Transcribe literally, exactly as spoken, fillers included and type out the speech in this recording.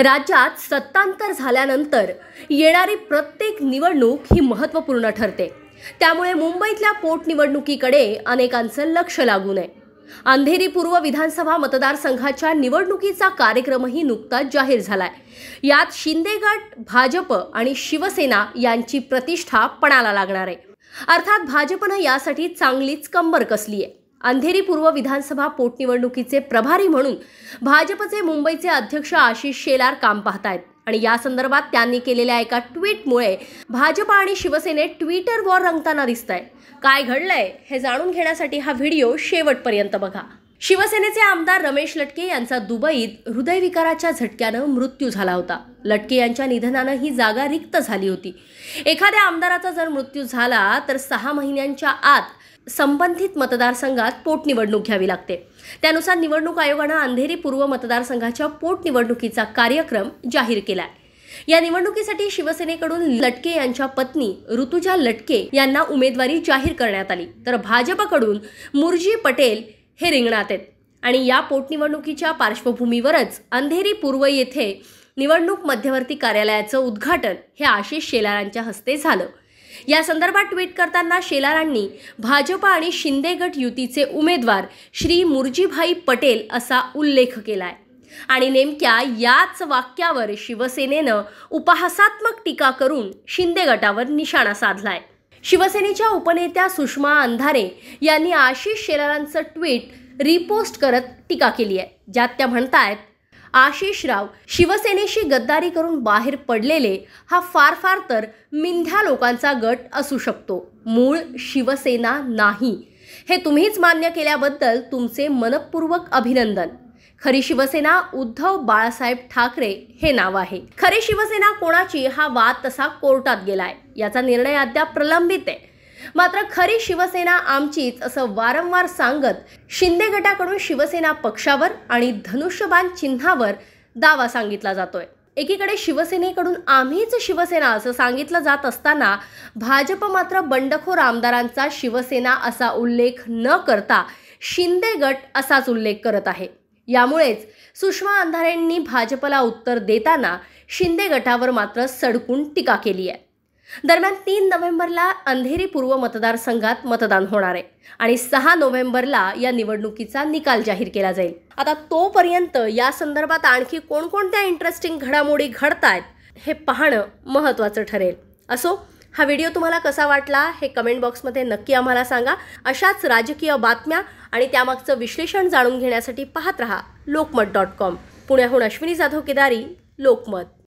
राज्यात सत्तांतर झाल्यानंतर येणारी प्रत्येक निवडणूक ही महत्त्वपूर्ण ठरते, त्यामुळे मुंबईतल्या पोटनिवडणुकीकडे अनेकांचं लक्ष लागू नये. अंधेरी पूर्व विधानसभा मतदारसंघाच्या निवडणुकीचा कार्यक्रमही नुकताच जाहीर झालाय. यात शिंदे गट, भाजप आणि शिवसेना यांची प्रतिष्ठा पणाला लागणार आहे. अर्थात भाजपनं यासाठी चांगलीच कंबर कसली आहे. अंधेरी पूर्व विधानसभा पोटनिवडणुकीचे प्रभारी म्हणून भाजपचे मुंबईचे अध्यक्ष आशिष शेलार काम पाहतायत आणि या संदर्भात त्यांनी केलेल्या एका ट्विटमुळे भाजप आणि शिवसेने ट्विटरवर रंगताना दिसतंय. काय घडलंय हे जाणून घेण्यासाठी हा व्हिडिओ शेवटपर्यंत बघा. शिवसेनेचे आमदार रमेश लटके यांचा दुबईत हृदयविकाराच्या झटक्यानं मृत्यू झाला होता. लटके यांच्या निधनानं ही जागा रिक्त झाली होती. एखाद्या आमदाराचा जर मृत्यू झाला तर सहा महिन्यांच्या आत संबंधित मतदारसंघात पोटनिवडणूक घ्यावी लागते. त्यानुसार निवडणूक आयोगानं अंधेरी पूर्व मतदारसंघाच्या पोटनिवडणुकीचा कार्यक्रम जाहीर केला. या निवडणुकीसाठी शिवसेनेकडून लटके यांच्या पत्नी ऋतुजा लटके यांना उमेदवारी जाहीर करण्यात आली, तर भाजपकडून मुर्जी पटेल हे रिंगणात आहेत. आणि या पोटनिवडणुकीच्या पार्श्वभूमीवरच अंधेरी पूर्व येथे निवडणूक मध्यवर्ती कार्यालयाचं उद्घाटन हे आशिष शेलारांच्या हस्ते झालं. या संदर्भात ट्विट करताना शेलारांनी भाजप आणि शिंदे गट युतीचे उमेदवार श्री मुर्जीभाई पटेल असा उल्लेख केलाय आणि नेमक्या याच वाक्यावर शिवसेनेनं उपहासात्मक टीका करून शिंदे गटावर निशाणा साधलाय. शिवसेनेच्या उपनेत्या सुषमा अंधारे यांनी आशिष शेलारांचं ट्विट रिपोस्ट करत टीका केली आहे, ज्यात त्या म्हणतायत, आशिषराव शिवसेनेशी गद्दारी करून बाहेर पडलेले हा फार फार तर मिंध्या लोकांचा गट असू शकतो. मूळ शिवसेना नाही हे तुम्हीच मान्य केल्याबद्दल तुमचे मनपूर्वक अभिनंदन. खरी शिवसेना उद्धव बाळासाहेब ठाकरे हे नाव आहे. खरी शिवसेना कोणाची हा वाद तसा कोर्टात गेलाय. याचा निर्णय अद्याप प्रलंबित आहे. मात्र खरी शिवसेना आमचीच असं वारंवार सांगत शिंदे गटाकडून शिवसेना पक्षावर आणि धनुष्यबाण चिन्हावर दावा सांगितला जातोय. एकीकडे शिवसेनेकडून आम्हीच शिवसेना असं सांगितलं जात असताना भाजप मात्र बंडखोर आमदारांचा शिवसेना असा उल्लेख न करता शिंदे गट असाच उल्लेख करत आहे. यामुळेच सुषमा अंधारेंनी भाजपला उत्तर देताना शिंदे गटावर मात्र सडकून टीका केली आहे. दरम्यान तीन नोव्हेंबरला अंधेरी पूर्व मतदारसंघात मतदान होणार आहे आणि सहा नोव्हेंबरला या निवडणुकीचा निकाल जाहीर केला जाईल. आता तोपर्यंत या संदर्भात आणखी कोणकोणत्या इंटरेस्टिंग घडामोडी घडतायत हे पाहणं महत्त्वाचं ठरेल. असो, हा व्हिडिओ तुम्हाला कसा वाटला हे कमेंट बॉक्समध्ये नक्की आम्हाला सांगा. अशाच राजकीय बातम्या आणि त्यामागचं विश्लेषण जाणून घेण्यासाठी पाहत रहा लोकमत डॉट कॉम. पुण्याहून अश्विनी जाधव केदारी, लोकमत.